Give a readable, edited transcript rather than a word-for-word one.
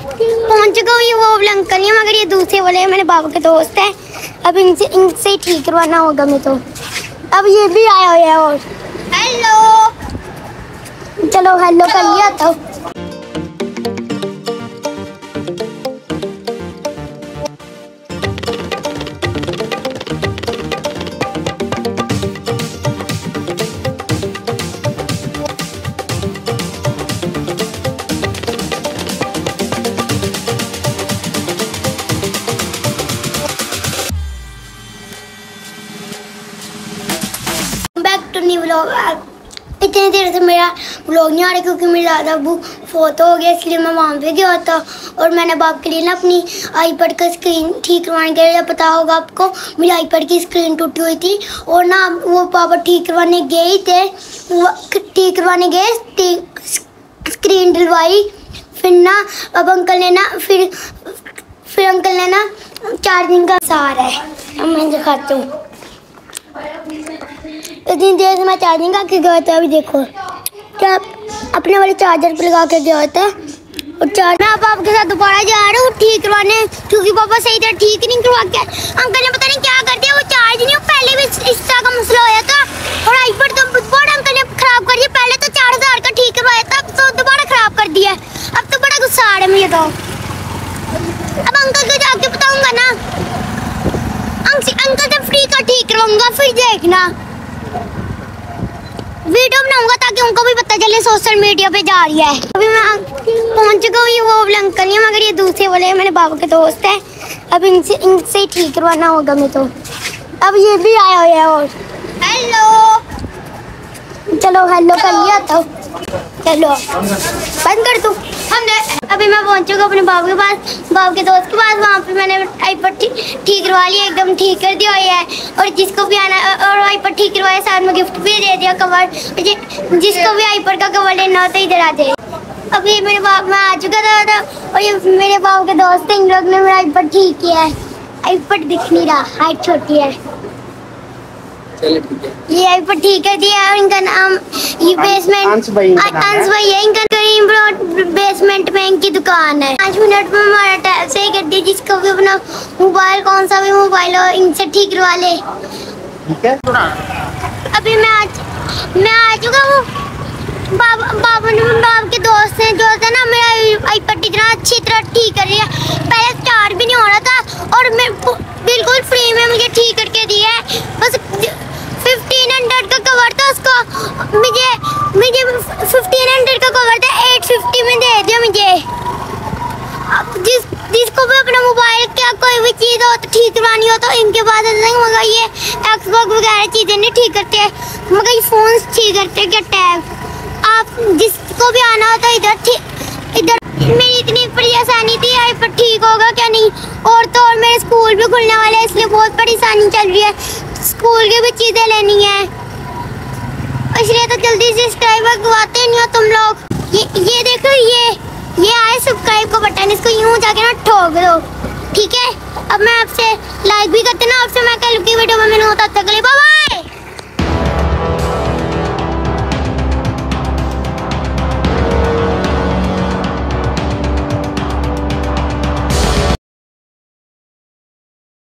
पहुंच गई वो वाला अंकल नहीं, मगर ये दूसरे वाले हैं, मेरे बाबा के दोस्त हैं। अब इनसे ही ठीक करवाना होगा मैं तो। अब ये भी आया हुआ है और हेलो, चलो हेलो कर लिया तो। इतनी देर से मेरा व्लॉग नहीं आ रहा क्योंकि मेरे दादा अबू फोत हो गया, इसलिए मैं वहाँ पे गया था। और मैंने बाप के लिए ना अपनी आईपैड का स्क्रीन ठीक करवाने के लिए, पता होगा आपको मेरी आईपैड की स्क्रीन टूटी हुई थी और ना वो पापा ठीक करवाने गए थे, ठीक करवाने गए, स्क्रीन डलवाई। फिर ना अब अंकल ने ना फिर अंकल ने ना चार्जिंग का सहारा है। अब मैं दिखाता हूँ, इतनी देर से मैं चार्जिंग आके गया था। अभी देखो क्या अपने वाले चार्जर पर लगा के गया था। और चार्जर आप आपके साथ दोबारा जा रहा हूँ ठीक करवाने, क्योंकि पापा सही तरह ठीक नहीं करवा के अंकल ने पता नहीं क्या कर दिया। वो चार्ज नहीं, पहले भी इस तरह का मसला होया था और आईपैड तो बहुत अंकल ने खराब कर दिया। पहले तो 4000 का ठीक करवाया था, अब तो दोबारा खराब कर दिया। अब तो बड़ा गुस्सा आ रहा है मुझे तो। अब अंकल को जाके बताऊँगा ना, अंकल से फ्री का ठीक करवाऊँगा, फिर देखना वीडियो बनाऊंगा ताकि उनको भी पता चले सोशल मीडिया पे जा रही है। अभी मैं पहुंच गई वो वाले अंकल नहीं, मगर ये दूसरे वाले हैं, मेरे बाबा के दोस्त हैं। अब इनसे ही ठीक करवाना होगा मैं तो। अब ये भी आया हुआ है और हेलो, चलो हेलो कर लिया तो। चलो बंद कर तू। अभी मैं पहुंच गई अपने बाबू के पास, बाबू के दोस्त के पास। वहाँ पे मैंने आईपैड ठीक करवा लिया, एकदम ठीक कर दिया है। और जिसको भी आना और आईपैड ठीक करवाया, साथ में गिफ्ट भी दे दिया कवर। जिसको भी आईपैड का कवर लेना होता इधर आते। अभी मेरे बाप मैं आ चुका था और ये मेरे बाबू के दोस्त हैं, इन लोग ने मेरा आईपैड ठीक किया है। आईपैड दिख नहीं रहा, हाइट छोटी है। ये आईपैड ठीक कर दिया और इनका नाम ये बेसमेंट अंश भाई है। इनका बेसमेंट में इनकी दुकान है। 5 मिनट में हमारा टैब सही कर दिया। जिसको भी अपना मोबाइल, कौन सा भी मोबाइल हो, इनसे ठीक करवा ले, ठीक है। अभी मैं आ चुका हूँ। बाबू के दोस्त हैं जो है ना, मेरा आईपैड इतना अच्छी तरह ठीक कर दिया। पहले चार्ज भी नहीं हो रहा था और मैं बिल्कुल फ्री में मुझे ठीक करके दिया है। बस 1500 का कवर था, उसको मुझे 1500 का कवर था, 850 में दे दिया मुझे। अब जिसको भी अपना मोबाइल क्या कोई भी चीज़ हो तो ठीक करवानी हो तो इनके पास नहीं, मगर ये एक्सबॉक्स वगैरह चीज़ें नहीं ठीक करते हैं, मगर ये फ़ोन ठीक करते हैं क्या टैब। आप जिसको भी आना हो तो इधर मेरी इतनी परेशानी थी आईपैड ठीक होगा क्या नहीं। और तो और मेरे स्कूल भी खुलने वाले हैं, इसलिए बहुत परेशानी चल रही है। स्कूल की भी चीज़ें लेनी है, इसलिए तो जल्दी से सब्सक्राइब करवाते नहीं हो तुम लोग। ये देखो, ये आए सब्सक्राइब का बटन, इसको यूँ जाके ना ठोक दो, ठीक है। अब मैं आपसे लाइक भी करते ना, आपसे मैं कल की वीडियो में मिलूँगा, तब तक के लिए बाय।